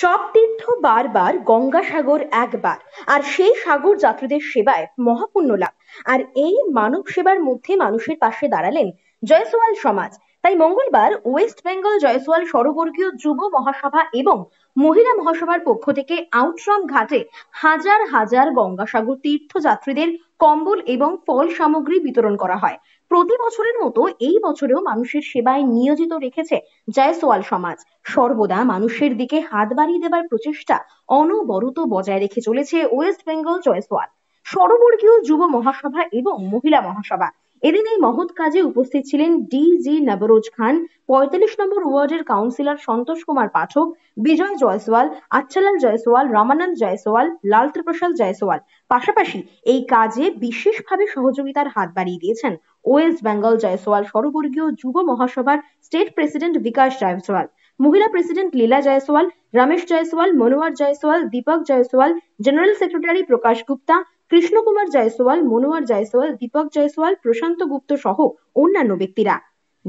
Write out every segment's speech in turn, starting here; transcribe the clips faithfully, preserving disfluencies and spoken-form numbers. সব তীর্থ বারবার গঙ্গা সাগর একবার আর সেই সাগর যাত্রীদের সেবায় মহাপুণ্য লাভ আর এই মানব সেবার মধ্যে মানুষের পাশে দাঁড়ালেন জয়সওয়াল সমাজ। তাই মঙ্গলবার ওয়েস্ট বেঙ্গল জয়সওয়াল সর্ববর্গীয় যুব মহাসভা এবং মহিলা মহাসভার পক্ষ থেকে আউটরাম ঘাটে হাজার হাজার গঙ্গাসাগর তীর্থযাত্রীদের কম্বল এবং ফল সামগ্রী বিতরণ করা হয়। প্রতি বছরের মতো এই বছরেও মানুষের সেবায় নিয়োজিত রেখেছে জয়সওয়াল সমাজ। সর্বদা মানুষের দিকে হাত বাড়িয়ে দেবার প্রচেষ্টা অনবরত বজায় রেখে চলেছে ওয়েস্ট বেঙ্গল জয়সওয়াল সর্ববর্গীয় যুব মহাসভা এবং মহিলা মহাসভা। এদিন এই মহৎ কাজে উপস্থিত ছিলেন ডি জি নবরোজ খান, পঁয়তাল্লিশ নম্বর ওয়ার্ডের কাউন্সিলর সন্তোষ কুমার পাঠক, বিজয় জয়সওয়াল, আচ্ছালাল জয়সওয়াল, রামানন্দ জয়সওয়াল, লালত্রিপ্রসাদ জয়সওয়াল। পাশাপাশি এই কাজে বিশেষভাবে সহযোগিতার হাত বাড়িয়ে দিয়েছেন ওয়েস্ট বেঙ্গল জয়সওয়াল সর্ববর্গীয় যুব মহাসভার স্টেট প্রেসিডেন্ট বিকাশ জয়সওয়াল, মহিলা president Leela Jaiswal, Ramesh Jaiswal, Monowar Jaiswal, Dipak Jaiswal, general secretary Prakash Gupta, Krishna Kumar Jaiswal, Monowar Jaiswal, Dipak Jaiswal, প্রশান্ত গুপ্ত সহ অন্যান্য ব্যক্তিরা।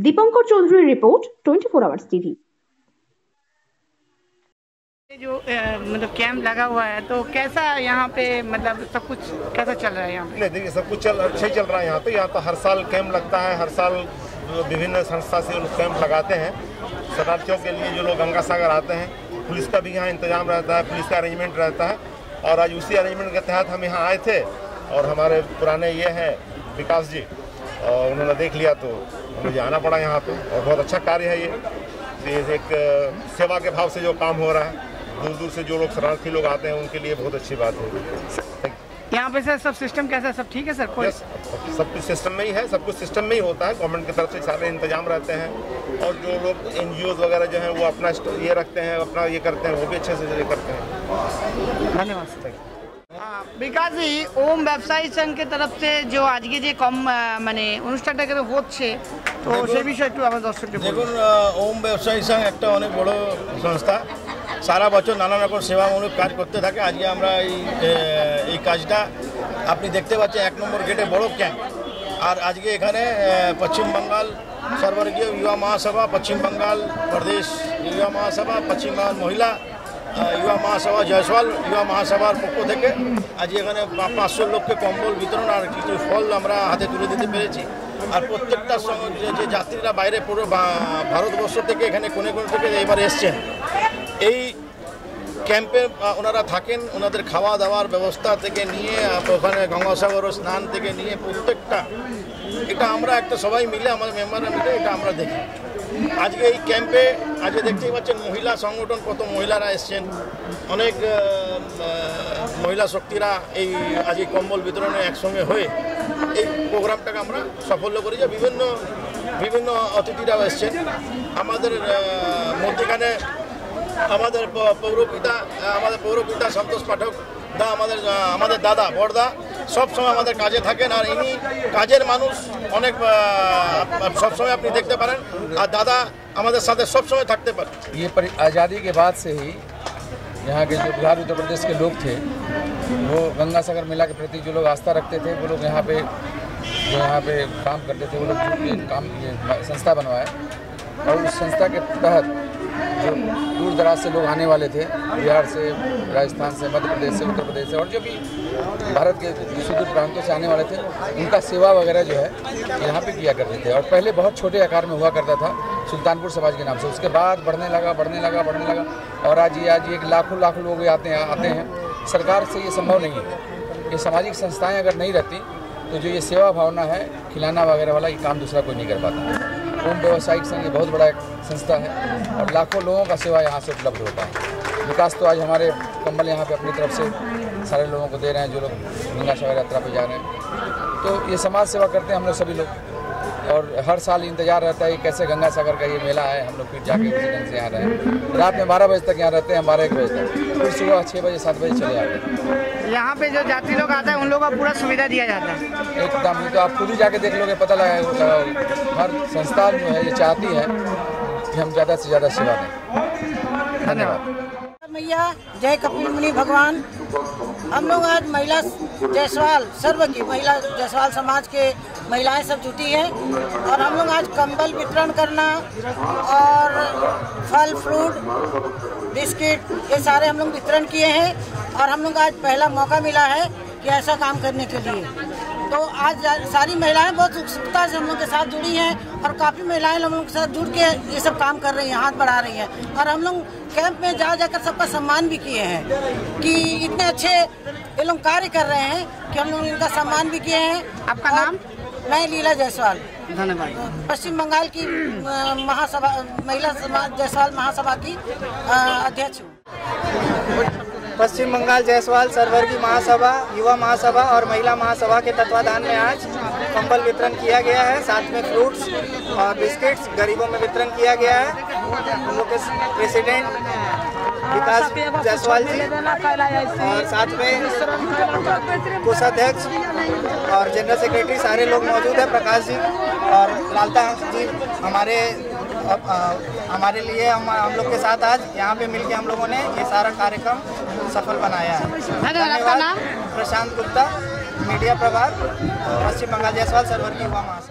দীপঙ্কর চৌধুরীর রিপোর্ট चौबीस আওয়ার্স টিভি। जो मतलब कैंप लगा हुआ है तो कैसा यहाँ पे मतलब सब कुछ कैसा चल रहा है यहाँ पे? देखिए सब कुछ चल अच्छा चल रहा है यहाँ पे। यहाँ तो हर साल कैंप लगता है, हर साल विभिन्न संस्था से लोग कैंप लगाते हैं शरणार्थियों के लिए। जो लोग गंगा सागर आते हैं पुलिस का भी यहाँ इंतजाम रहता है, पुलिस का अरेंजमेंट रहता है। और आज उसी अरेंजमेंट के तहत हम यहाँ आए थे और हमारे पुराने ये हैं विकास जी और उन्होंने देख लिया तो मुझे आना पड़ा यहाँ पे। और बहुत अच्छा कार्य है ये, ये एक सेवा के भाव से जो काम हो रहा है, दूर दूर से जो लोग शरणार्थी लोग आते हैं उनके लिए बहुत अच्छी बात है। यहाँ पे सर सब सिस्टम कैसा है? सब ठीक है सर? yes, सब कुछ सिस्टम में ही है, सब कुछ सिस्टम में ही होता है। गवर्नमेंट की तरफ से सारे इंतजाम रहते हैं और जो लोग एन जी ओज वगैरह जो हैं वो अपना ये रखते हैं, अपना ये करते हैं, वो भी अच्छे से ये करते हैं। धन्यवाद। हाँ विकास जी, ओम व्यवसायी संघ के तरफ से जो आज के जो कम मैंने अनुष्ठान हे तो से विषय एक दर्शक देखो। ओम व्यवसायी संघ एक अनेक बड़ो संस्था সারা বছর নানা রকম সেবামূলক কাজ করতে থাকে। আজকে আমরা এই এই কাজটা আপনি দেখতে পাচ্ছেন এক নম্বর গেটে বড় ক্যাম্প। আর আজকে এখানে পশ্চিম বাংলার সর্ববর্গীয় युवा महासभा, পশ্চিম বাংলার প্রদেশ युवा महासभा, পশ্চিম বাংলার মহিলা युवा महासभा, জয়সওয়াল युवा महासभाর পক্ষ থেকে আজকে এখানে পাঁচশো লোককে কম্বল বিতরণ আর কিছু ফল আমরা হাতে তুলে দিতে পেরেছি। আর প্রত্যেকটা যে যাত্রীরা বাইরে পুরো ভারতবর্ষ থেকে এখানে কোনে কোনে থেকে এবার এসছেন। এই ক্যাম্পে ওনারা থাকেন, ওনাদের খাওয়া দাওয়ার ব্যবস্থা থেকে নিয়ে ওখানে গঙ্গাসাগর স্নান থেকে নিয়ে প্রত্যেকটা এটা আমরা একটা সবাই মিলে আমাদের মেম্বাররা মিলে এটা আমরা দেখি। আজকে এই ক্যাম্পে আজকে দেখতেই পাচ্ছেন মহিলা সংগঠন কত মহিলারা এসছেন, অনেক মহিলা শক্তিরা এই আজকে কম্বল বিতরণে একসঙ্গে হয়ে এই প্রোগ্রামটাকে আমরা সফল করি। যে বিভিন্ন বিভিন্ন অতিথিরাও এসছেন আমাদের মধ্যখানে। আমাদের পৌরপিতা আমাদের পৌরপিতা সন্তোষ পাঠক দা আমাদের আমাদের দাদা বড়দা সবসময় আমাদের কাজে থাকেন আর ইনি কাজের মানুষ, অনেক সবসময় আপনি দেখতে পারেন। আর দাদা আমাদের সাথে সবসময় থাকতে পারেন। ये आज़ादी के बाद से ही यहाँ के जो बिहार उत्तर प्रदेश के लोग थे वो गंगा सागर मेला के प्रति जो लोग आस्था रखते थे वो लोग यहाँ पे जो यहाँ पे काम करते थे वो लोग काम संस्था बनवाए और उस संस्था के तहत जो दूर दराज से लोग आने वाले थे बिहार से, राजस्थान से, मध्य प्रदेश से, उत्तर प्रदेश से और जो भी भारत के सुदूर प्रांतों से आने वाले थे उनका सेवा वगैरह जो है यहाँ पे किया करते थे। और पहले बहुत छोटे आकार में हुआ करता था सुल्तानपुर समाज के नाम से, उसके बाद बढ़ने लगा बढ़ने लगा बढ़ने लगा और आज ये आज एक लाखों लाखों लोग आते हैं आते हैं। सरकार से ये संभव नहीं है, ये सामाजिक संस्थाएँ अगर नहीं रहती तो जो ये सेवा भावना है खिलाना वगैरह वाला ये काम दूसरा कोई नहीं कर पाता। ओम व्यवसायिक संघ बहुत बड़ा एक संस्था है और लाखों लोगों का सेवा यहाँ से उपलब्ध होता है। विकास तो आज हमारे कम्बल यहाँ पे अपनी तरफ से सारे लोगों को दे रहे हैं जो लोग गंगा सागर यात्रा पे जा रहे हैं। तो ये समाज सेवा करते हैं हम लोग सभी लोग और हर साल इंतजार रहता है कैसे गंगा सागर का ये मेला है। हम लोग फिर जाके उसी ढंग से यहाँ रहें, रात में बारह बजे तक यहाँ रहते हैं, बारह एक बजे तक फिर सुबह छः बजे सात बजे चले जाते हैं। यहाँ पे जो जाती लोग आते हैं उन लोगों का पूरा सुविधा दिया जाता है एकदम। तो आप खुद ही जाके देख लोगे, पता लगेगा। हर संस्था जो है ये चाहती है कि हम ज़्यादा से ज़्यादा सेवा दें। धन्यवाद। मैया जय कपिल मुनि भगवान। हम लोग आज महिला जयसवाल सर्व की महिला जयसवाल समाज के महिलाएं सब जुटी हैं और हम लोग आज कंबल वितरण करना और फल फ्रूट बिस्किट ये सारे हम लोग वितरण किए हैं और हम लोग आज पहला मौका मिला है कि ऐसा काम करने के लिए। तो आज सारी महिलाएं बहुत उत्सुकता से हम लोग के साथ जुड़ी हैं और काफ़ी महिलाएं हम लोग के साथ जुड़ के ये सब काम कर रही हैं, हाथ बढ़ा रही हैं। और हम लोग कैंप में जा जाकर सबका सम्मान भी किए हैं कि इतने अच्छे ये लोग कार्य कर रहे हैं कि हम लोग इनका सम्मान भी किए हैं। आपका नाम? मैं लीला जायसवाल, धन्यवाद। पश्चिम बंगाल की महासभा महिला जायसवाल महासभा की अध्यक्ष हूँ। पश्चिम बंगाल जायसवाल सरवर्गी महासभा, युवा महासभा और महिला महासभा के तत्वाधान में आज कंबल वितरण किया गया है, साथ में फ्रूट्स और बिस्किट्स गरीबों में वितरण किया गया है। हम लोग के प्रेसिडेंट विकास जायसवाल जी और साथ में कोषाध्यक्ष और जनरल सेक्रेटरी सारे लोग मौजूद हैं, प्रकाश जी और लालता जी हमारे अब आ, हमारे लिए हम हम लोग के साथ आज यहाँ पे मिलके हम लोगों ने ये सारा कार्यक्रम सफल बनाया है। धन्यवाद। प्रशांत गुप्ता, मीडिया प्रभाग, पश्चिम बंगाल जायसवाल सरवर्गी युवा महासभा।